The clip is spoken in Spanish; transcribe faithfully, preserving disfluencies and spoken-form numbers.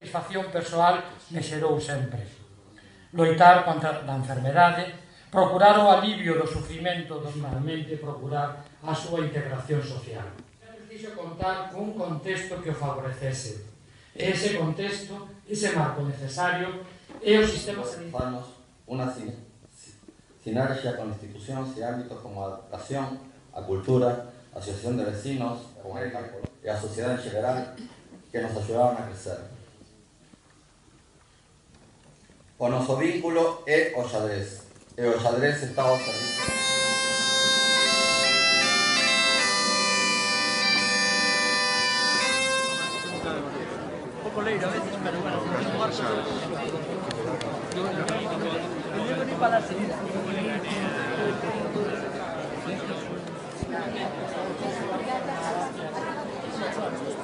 satisfacción personal me xerou sempre. Loitar contra a enfermedade, procurar o alivio do sufrimento dos humanamente, procurar a súa integración social. É preciso contar cun contexto que o favorecese. Ese contexto, ese marco necesario, é o sistema sanitario. Unha sinergia con institucións e ámbitos como a educación, a cultura, a asociación de vecinos, a comunidade e a sociedade en xeral que nos axudaban a crecer. O noso vínculo é o xadrez, e o xadrez está ao servizo. Un pouco leiro a veces, pero bueno, non é marxo. Eu llevo ni para a salida. Gracias.